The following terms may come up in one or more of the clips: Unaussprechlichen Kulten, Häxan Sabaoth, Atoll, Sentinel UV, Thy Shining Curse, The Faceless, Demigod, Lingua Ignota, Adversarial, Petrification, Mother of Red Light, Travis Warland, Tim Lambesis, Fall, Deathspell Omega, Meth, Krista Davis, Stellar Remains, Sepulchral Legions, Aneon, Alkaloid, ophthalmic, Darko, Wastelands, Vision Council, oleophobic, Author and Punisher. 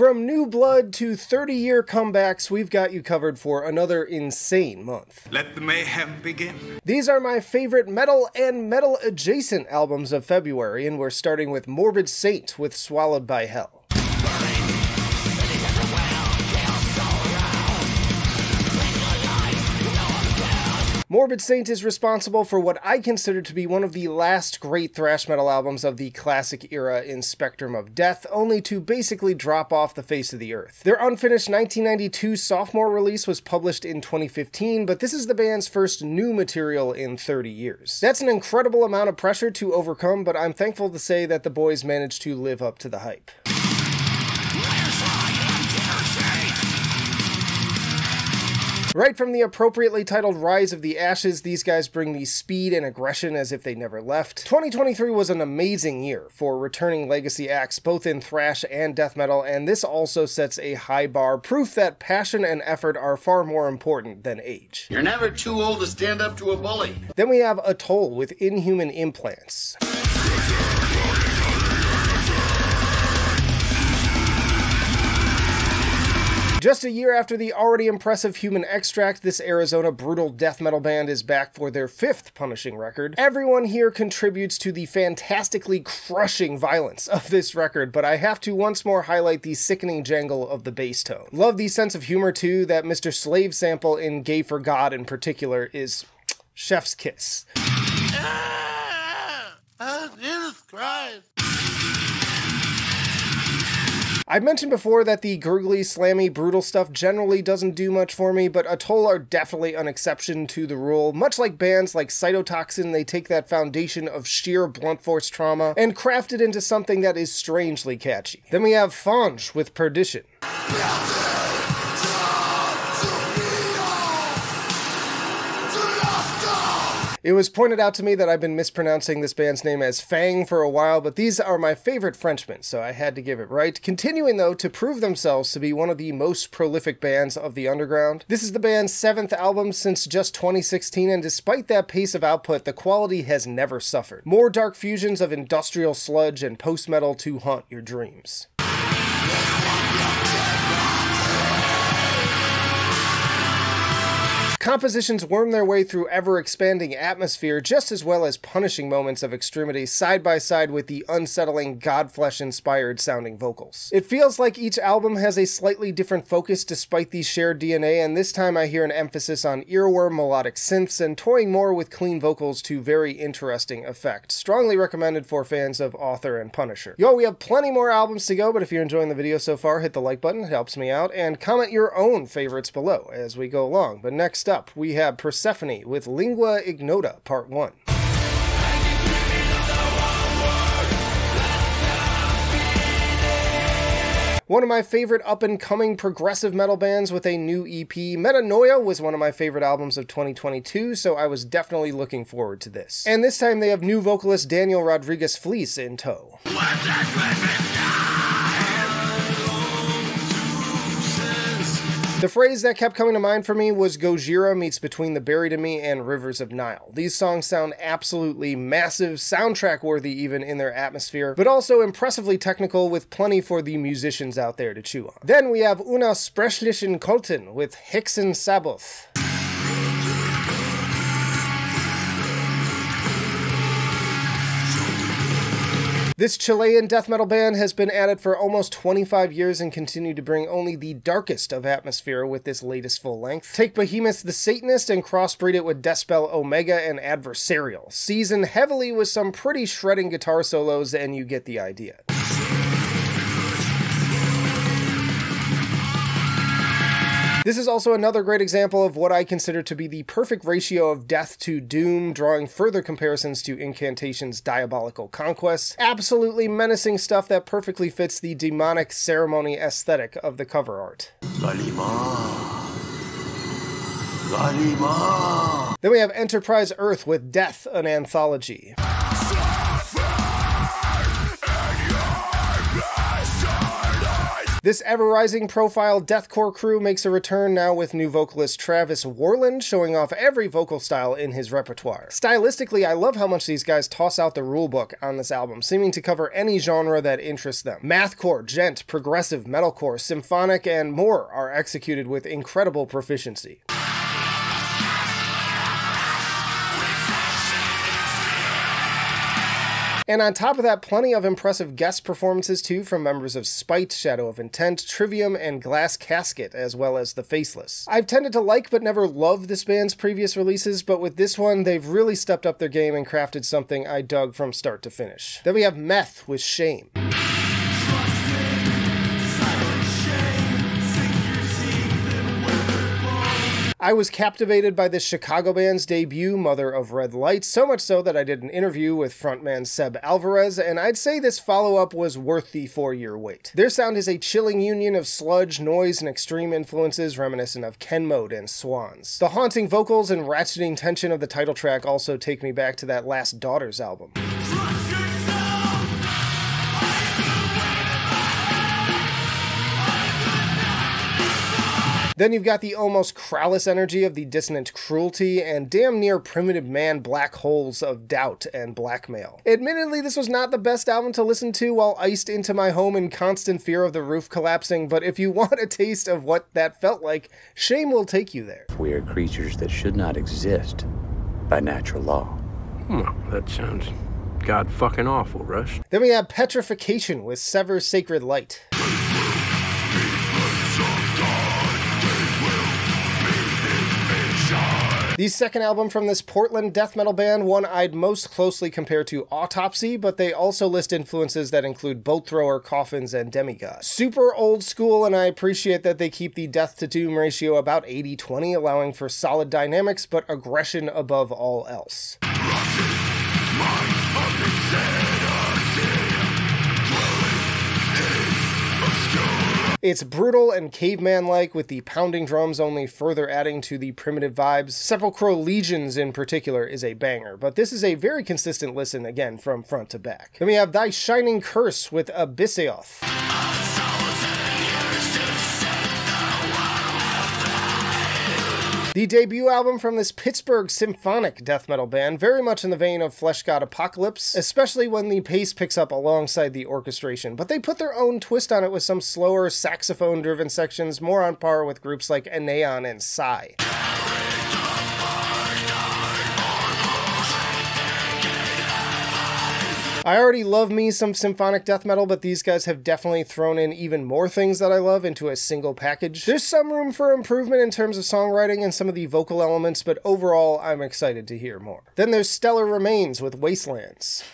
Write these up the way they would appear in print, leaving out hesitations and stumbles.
From new blood to 30-year comebacks, we've got you covered for another insane month. Let the mayhem begin. These are my favorite metal and metal-adjacent albums of February, and we're starting with Morbid Saint with Swallowed by Hell. Morbid Saint is responsible for what I consider to be one of the last great thrash metal albums of the classic era in Spectrum of Death, only to basically drop off the face of the earth. Their unfinished 1992 sophomore release was published in 2015, but this is the band's first new material in 30 years. That's an incredible amount of pressure to overcome, but I'm thankful to say that the boys managed to live up to the hype. Right from the appropriately titled Rise of the Ashes, these guys bring the speed and aggression as if they never left. 2023 was an amazing year for returning legacy acts both in thrash and death metal, and this also sets a high bar, proof that passion and effort are far more important than age. You're never too old to stand up to a bully. Then we have Atoll with Inhuman Implants. Just a year after the already impressive Human Extract, this Arizona brutal death metal band is back for their 5th punishing record. Everyone here contributes to the fantastically crushing violence of this record, but I have to once more highlight the sickening jangle of the bass tone. Love the sense of humor too, that Mr. Slave sample in Gay for God in particular is chef's kiss. Ah! Oh, Jesus Christ! I've mentioned before that the gurgly, slammy, brutal stuff generally doesn't do much for me, but Atoll are definitely an exception to the rule. Much like bands like Cytotoxin, they take that foundation of sheer blunt force trauma and craft it into something that is strangely catchy. Then we have Fange with Perdition. It was pointed out to me that I've been mispronouncing this band's name as Fange for a while, but these are my favorite Frenchmen, so I had to give it right. Continuing, though, to prove themselves to be one of the most prolific bands of the underground. This is the band's 7th album since just 2016, and despite that pace of output, the quality has never suffered. More dark fusions of industrial sludge and post-metal to haunt your dreams. Compositions worm their way through ever-expanding atmosphere just as well as punishing moments of extremity side by side with the unsettling Godflesh-inspired sounding vocals. It feels like each album has a slightly different focus despite the shared DNA, and this time I hear an emphasis on earworm melodic synths and toying more with clean vocals to very interesting effect. Strongly recommended for fans of Author and Punisher. Yo, we have plenty more albums to go, but if you're enjoying the video so far, hit the like button, it helps me out, and comment your own favorites below as we go along. But next up, we have Persefone with Lingua Ignota, Part 1. One of my favorite up-and-coming progressive metal bands with a new EP. Metanoia was one of my favorite albums of 2022, so I was definitely looking forward to this. And this time they have new vocalist Daniel Rodriguez Fleece in tow. The phrase that kept coming to mind for me was Gojira meets Between the Buried and Me and Rivers of Nile. These songs sound absolutely massive, soundtrack-worthy even in their atmosphere, but also impressively technical with plenty for the musicians out there to chew on. Then we have Unaussprechlichen Kulten with Häxan Sabaoth. This Chilean death metal band has been at it for almost 25 years and continue to bring only the darkest of atmosphere with this latest full length. Take Behemoth the Satanist and crossbreed it with Deathspell Omega and Adversarial. Season heavily with some pretty shredding guitar solos and you get the idea. This is also another great example of what I consider to be the perfect ratio of death to doom, drawing further comparisons to Incantation's Diabolical Conquests. Absolutely menacing stuff that perfectly fits the demonic ceremony aesthetic of the cover art. Then we have Enterprise Earth with Death, an Anthology. This ever-rising profile deathcore crew makes a return now with new vocalist Travis Warland showing off every vocal style in his repertoire. Stylistically, I love how much these guys toss out the rulebook on this album, seeming to cover any genre that interests them. Mathcore, gent, progressive, metalcore, symphonic, and more are executed with incredible proficiency. And on top of that, plenty of impressive guest performances too from members of Spite, Shadow of Intent, Trivium, and Glass Casket, as well as The Faceless. I've tended to like but never love this band's previous releases, but with this one, they've really stepped up their game and crafted something I dug from start to finish. Then we have Meth with Shame. I was captivated by this Chicago band's debut, Mother of Red Light, so much so that I did an interview with frontman Seb Alvarez, and I'd say this follow-up was worth the 4-year wait. Their sound is a chilling union of sludge, noise, and extreme influences reminiscent of Kenmode and Swans. The haunting vocals and ratcheting tension of the title track also take me back to that Last Daughters album. Then you've got the almost crowless energy of the dissonant cruelty and damn near primitive man black holes of Doubt and Blackmail. Admittedly, this was not the best album to listen to while iced into my home in constant fear of the roof collapsing, but if you want a taste of what that felt like, Shame will take you there. We are creatures that should not exist by natural law. That sounds god fucking awful, Rush. Then we have Petrification with Sever Sacred Light. The second album from this Portland death metal band, one I'd most closely compare to Autopsy, but they also list influences that include Bolt Thrower, Coffins, and Demigod. Super old school, and I appreciate that they keep the death to doom ratio about 80-20, allowing for solid dynamics, but aggression above all else. It's brutal and caveman-like, with the pounding drums only further adding to the primitive vibes. Sepulchral Legions in particular is a banger, but this is a very consistent listen, again, from front to back. Then we have Thy Shining Curse with Abisioth. The debut album from this Pittsburgh symphonic death metal band, very much in the vein of Flesh God Apocalypse, especially when the pace picks up alongside the orchestration, but they put their own twist on it with some slower saxophone-driven sections, more on par with groups like Aneon and Sigh. I already love me some symphonic death metal, but these guys have definitely thrown in even more things that I love into a single package. There's some room for improvement in terms of songwriting and some of the vocal elements, but overall, I'm excited to hear more. Then there's Stellar Remains with Wastelands.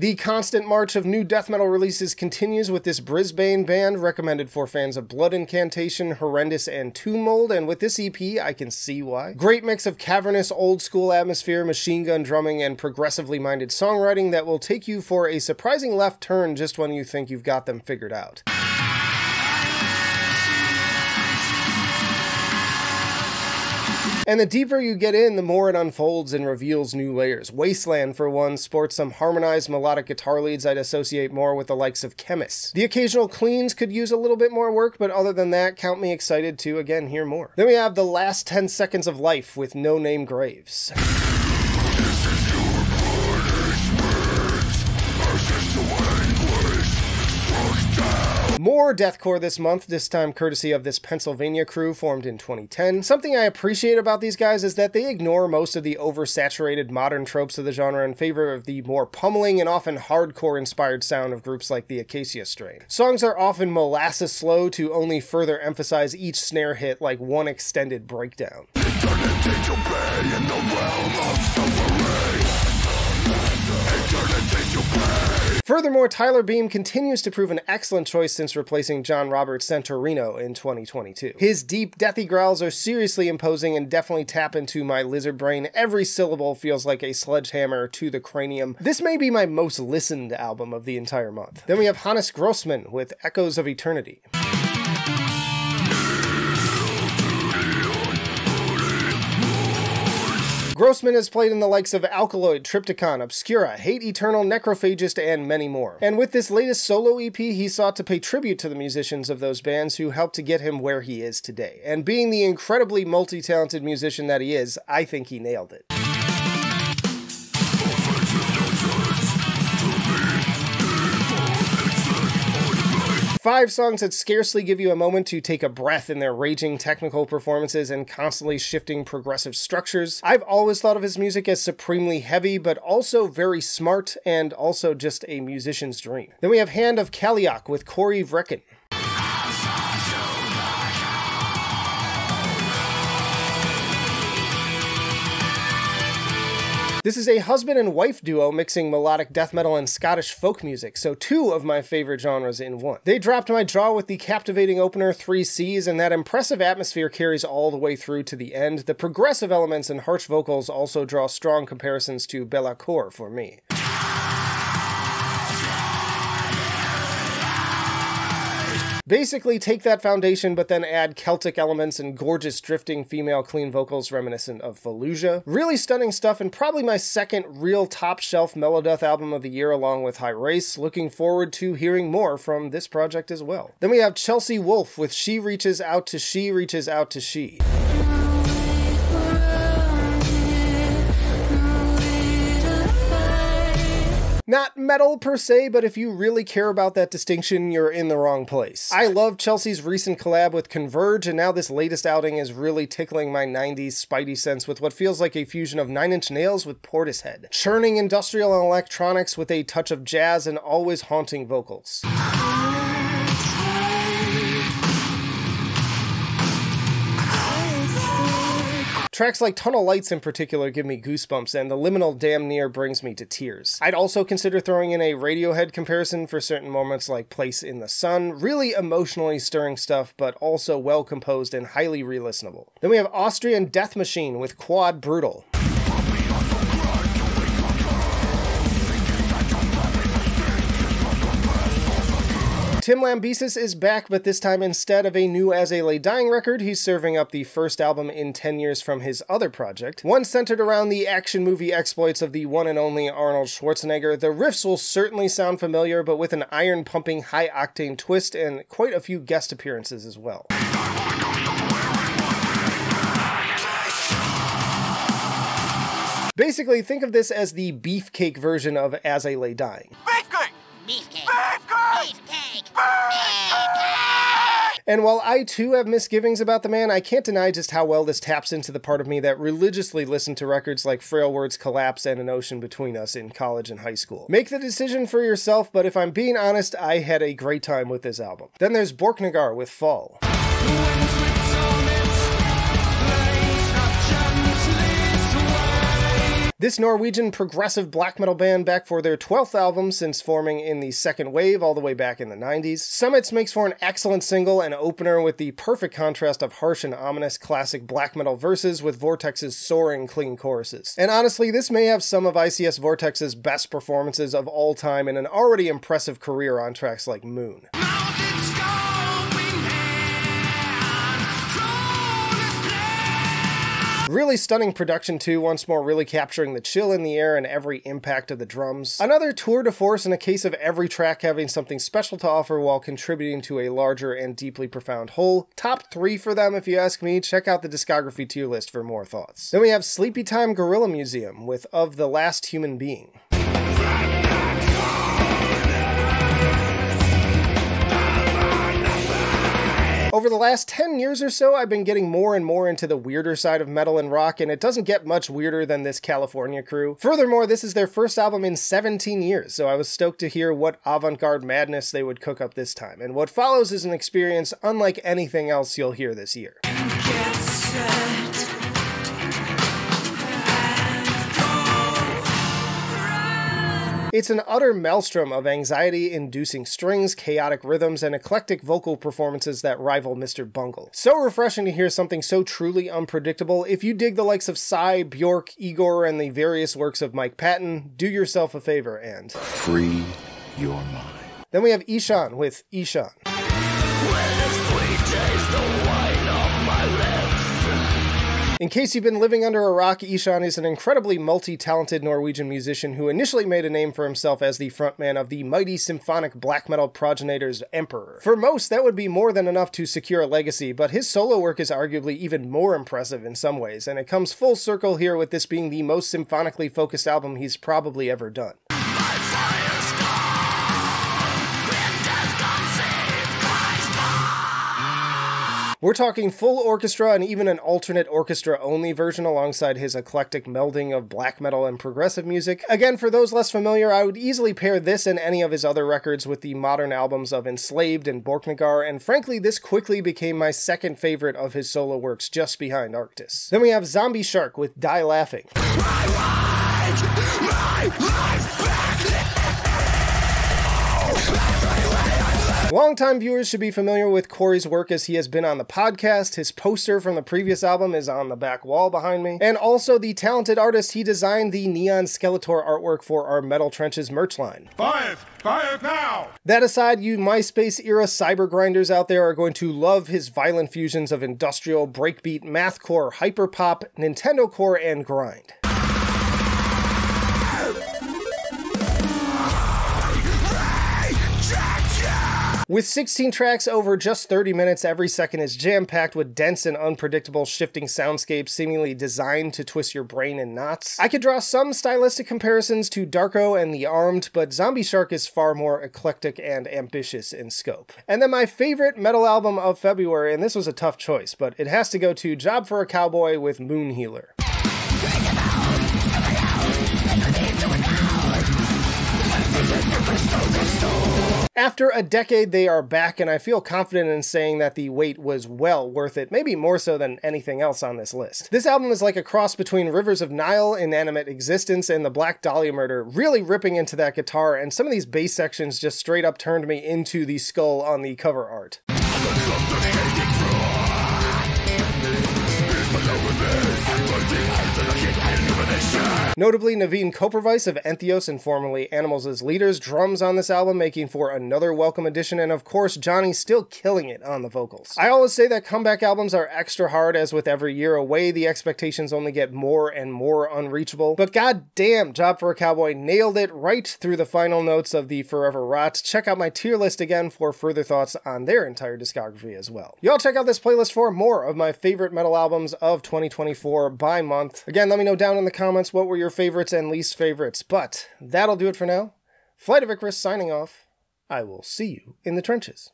The constant march of new death metal releases continues with this Brisbane band, recommended for fans of Blood Incantation, Horrendous, and Tomb Mold, and with this EP, I can see why. Great mix of cavernous old-school atmosphere, machine gun drumming, and progressively-minded songwriting that will take you for a surprising left turn just when you think you've got them figured out. And the deeper you get in, the more it unfolds and reveals new layers. Wasteland, for one, sports some harmonized melodic guitar leads I'd associate more with the likes of Chemists. The occasional cleans could use a little bit more work, but other than that, count me excited to, again, hear more. Then we have The Last 10 Seconds of Life with No Name Graves. More deathcore this month, this time courtesy of this Pennsylvania crew formed in 2010. Something I appreciate about these guys is that they ignore most of the oversaturated modern tropes of the genre in favor of the more pummeling and often hardcore-inspired sound of groups like the Acacia Strain. Songs are often molasses slow to only further emphasize each snare hit like one extended breakdown. Furthermore, Tyler Beam continues to prove an excellent choice since replacing John Robert Santorino in 2022. His deep, deathy growls are seriously imposing and definitely tap into my lizard brain. Every syllable feels like a sledgehammer to the cranium. This may be my most listened album of the entire month. Then we have Hannes Grossmann with Echoes of Eternity. Grossman has played in the likes of Alkaloid, Triptychon, Obscura, Hate Eternal, Necrophagist, and many more. And with this latest solo EP, he sought to pay tribute to the musicians of those bands who helped to get him where he is today. And being the incredibly multi-talented musician that he is, I think he nailed it. Five songs that scarcely give you a moment to take a breath in their raging technical performances and constantly shifting progressive structures. I've always thought of his music as supremely heavy, but also very smart and also just a musician's dream. Then we have Hand of Kaliak with Corey Vrecken. This is a husband and wife duo mixing melodic death metal and Scottish folk music, so two of my favorite genres in one. They dropped my jaw with the captivating opener 3Cs, and that impressive atmosphere carries all the way through to the end. The progressive elements and harsh vocals also draw strong comparisons to Bellacore for me. Basically, take that foundation, but then add Celtic elements and gorgeous drifting female clean vocals reminiscent of Fallujah. Really stunning stuff, and probably my second real top-shelf Melodeath album of the year along with High Race. Looking forward to hearing more from this project as well. Then we have Chelsea Wolfe with She Reaches Out to She Reaches Out to She. Not metal per se, but if you really care about that distinction, you're in the wrong place. I love Chelsea's recent collab with Converge, and now this latest outing is really tickling my 90s Spidey sense with what feels like a fusion of Nine Inch Nails with Portishead. Churning industrial and electronics with a touch of jazz and always haunting vocals. Tracks like Tunnel Lights in particular give me goosebumps, and The Liminal damn near brings me to tears. I'd also consider throwing in a Radiohead comparison for certain moments like Place in the Sun. Really emotionally stirring stuff, but also well composed and highly re-listenable. Then we have Austrian Death Machine with Quad Brutal. Tim Lambesis is back, but this time instead of a new As I Lay Dying record, he's serving up the first album in 10 years from his other project. One centered around the action movie exploits of the one and only Arnold Schwarzenegger. The riffs will certainly sound familiar, but with an iron-pumping, high-octane twist and quite a few guest appearances as well. Basically, think of this as the beefcake version of As I Lay Dying. Beefcake! Beefcake! Beefcake! Beefcake! Beefcake! And while I too have misgivings about the man, I can't deny just how well this taps into the part of me that religiously listened to records like Frail Words Collapse and An Ocean Between Us in college and high school. Make the decision for yourself, but if I'm being honest, I had a great time with this album. Then there's Borknagar with Fall. This Norwegian progressive black metal band back for their 12th album since forming in the second wave all the way back in the 90s. Summits makes for an excellent single and opener with the perfect contrast of harsh and ominous classic black metal verses with Vortex's soaring clean choruses. And honestly, this may have some of ICS Vortex's best performances of all time in an already impressive career on tracks like Moon. Really stunning production too, once more really capturing the chill in the air and every impact of the drums. Another tour de force in a case of every track having something special to offer while contributing to a larger and deeply profound whole. Top 3 for them if you ask me. Check out the discography tier list for more thoughts. Then we have Sleepy Time Gorilla Museum with Of the Last Human Being. Over the last 10 years or so, I've been getting more and more into the weirder side of metal and rock, and it doesn't get much weirder than this California crew. Furthermore, this is their first album in 17 years, so I was stoked to hear what avant-garde madness they would cook up this time, and what follows is an experience unlike anything else you'll hear this year. It's an utter maelstrom of anxiety-inducing strings, chaotic rhythms, and eclectic vocal performances that rival Mr. Bungle. So refreshing to hear something so truly unpredictable. If you dig the likes of Sigh, Bjork, Igor, and the various works of Mike Patton, do yourself a favor and free your mind. Then we have Ishan with Ishan. When the sweet taste, the wine on my lips. In case you've been living under a rock, Ishan is an incredibly multi-talented Norwegian musician who initially made a name for himself as the frontman of the mighty symphonic black metal progenitors Emperor. For most, that would be more than enough to secure a legacy, but his solo work is arguably even more impressive in some ways, and it comes full circle here with this being the most symphonically focused album he's probably ever done. We're talking full orchestra and even an alternate orchestra-only version alongside his eclectic melding of black metal and progressive music. Again, for those less familiar, I would easily pair this and any of his other records with the modern albums of Enslaved and Borknagar, and frankly, this quickly became my second favorite of his solo works, just behind Arctis. Then we have Zombie Shark with Die Laughing. Longtime viewers should be familiar with Corey's work as he has been on the podcast. His poster from the previous album is on the back wall behind me. And also the talented artist, he designed the Neon Skeletor artwork for our Metal Trenches merch line. Buy it now! That aside, you MySpace-era cyber grinders out there are going to love his violent fusions of industrial, breakbeat, mathcore, hyperpop, Nintendo core, and grind. With 16 tracks over just 30 minutes, every second is jam-packed with dense and unpredictable shifting soundscapes seemingly designed to twist your brain in knots. I could draw some stylistic comparisons to Darko and The Armed, but Zombie Shark is far more eclectic and ambitious in scope. And then my favorite metal album of February, and this was a tough choice, but it has to go to Job for a Cowboy with Moon Healer. After a decade, they are back, and I feel confident in saying that the wait was well worth it, maybe more so than anything else on this list. This album is like a cross between Rivers of Nile, Inanimate Existence, and The Black Dahlia Murder, really ripping into that guitar, and some of these bass sections just straight up turned me into the skull on the cover art. Notably, Naveen Kopervice of Entheos and formerly Animals' Leaders drums on this album, making for another welcome addition, and of course, Johnny still killing it on the vocals. I always say that comeback albums are extra hard, as with every year away, the expectations only get more and more unreachable, but goddamn, Job for a Cowboy nailed it right through the final notes of the Forever Rot. Check out my tier list again for further thoughts on their entire discography as well. Y'all check out this playlist for more of my favorite metal albums of 2024 by month. Again, let me know down in the comments what were your favorites and least favorites, but that'll do it for now. Flight of Icarus signing off. I will see you in the trenches.